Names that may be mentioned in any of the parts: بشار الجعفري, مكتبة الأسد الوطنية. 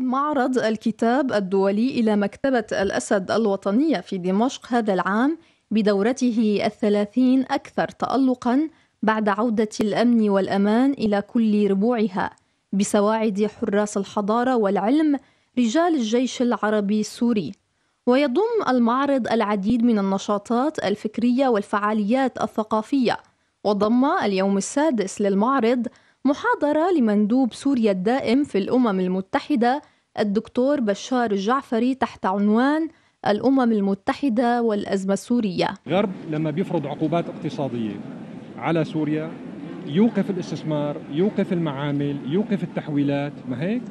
يعود معرض الكتاب الدولي إلى مكتبة الأسد الوطنية في دمشق هذا العام بدورته 30 أكثر تألقاً بعد عودة الأمن والأمان إلى كل ربوعها بسواعد حراس الحضارة والعلم رجال الجيش العربي السوري. ويضم المعرض العديد من النشاطات الفكرية والفعاليات الثقافية، وضم اليوم السادس للمعرض محاضرة لمندوب سوريا الدائم في الأمم المتحدة الدكتور بشار الجعفري تحت عنوان الأمم المتحدة والأزمة السورية. الغرب لما بيفرض عقوبات اقتصادية على سوريا يوقف الاستثمار، يوقف المعامل، يوقف التحويلات، ما هيك؟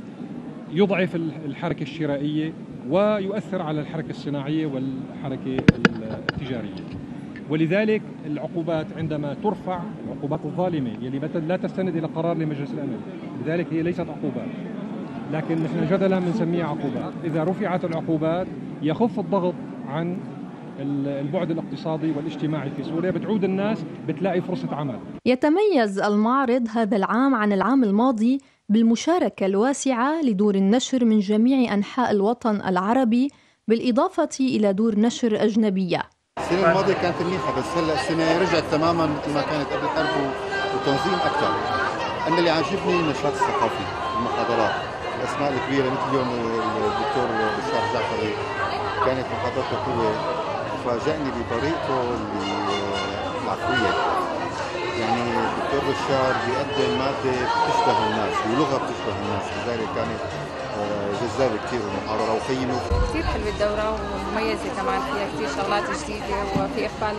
يضعف الحركة الشرائية ويؤثر على الحركة الصناعية والحركة التجارية. ولذلك العقوبات عندما ترفع، العقوبات الظالمة يلي لا تستند إلى قرار لمجلس الأمن، لذلك هي ليست عقوبات، لكن نحن جدلا بنسميها عقوبات. إذا رفعت العقوبات يخف الضغط عن البعد الاقتصادي والاجتماعي في سوريا، بتعود الناس بتلاقي فرصة عمل. يتميز المعرض هذا العام عن العام الماضي بالمشاركة الواسعة لدور النشر من جميع أنحاء الوطن العربي، بالإضافة إلى دور نشر أجنبية. السنة الماضية كانت منيحة، بس هلا السنة رجعت تماما مثل ما كانت قبل الحرب، والتنظيم أكثر. أنا اللي عاجبني النشاط الثقافي، المحاضرات، الأسماء الكبيرة مثل اليوم الدكتور بشار الجعفري كانت محاضرته قوية، فاجأني بطريقته العفوية. يعني الدكتور بشار بيقدم مادة بتشبه الناس ولغة بتشبه الناس، لذلك كانت جذابة كثير المحاضرة وقيمة. كثير حلوة الدورة ومميزة، كمان فيها كثير شغلات جديدة وفي إقبال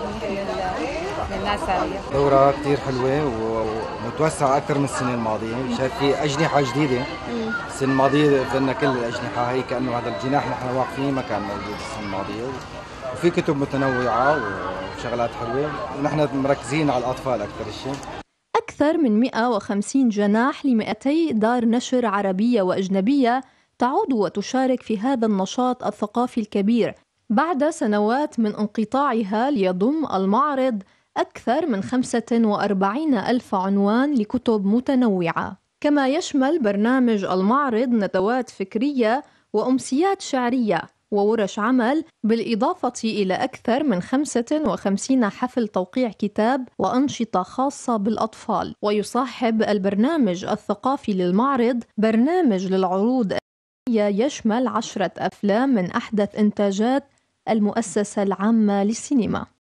من الناس عليها. دورة كثير حلوة ومتوسعة أكثر من السنة الماضية، شايف في أجنحة جديدة. السنة الماضية قلنا كل الأجنحة هي كأنه هذا الجناح نحن واقفين ما كان موجود السنة الماضية، وفي كتب متنوعة وشغلات حلوة، ونحن مركزين على الأطفال أكثر شيء. أكثر من 150 جناح ل200 دار نشر عربية وأجنبية تعود وتشارك في هذا النشاط الثقافي الكبير بعد سنوات من انقطاعها. ليضم المعرض أكثر من 45,000 عنوان لكتب متنوعة، كما يشمل برنامج المعرض ندوات فكرية وأمسيات شعرية وورش عمل، بالإضافة إلى أكثر من 55 حفل توقيع كتاب وأنشطة خاصة بالأطفال. ويصاحب البرنامج الثقافي للمعرض برنامج للعروض يشمل 10 أفلام من أحدث إنتاجات المؤسسة العامة للسينما.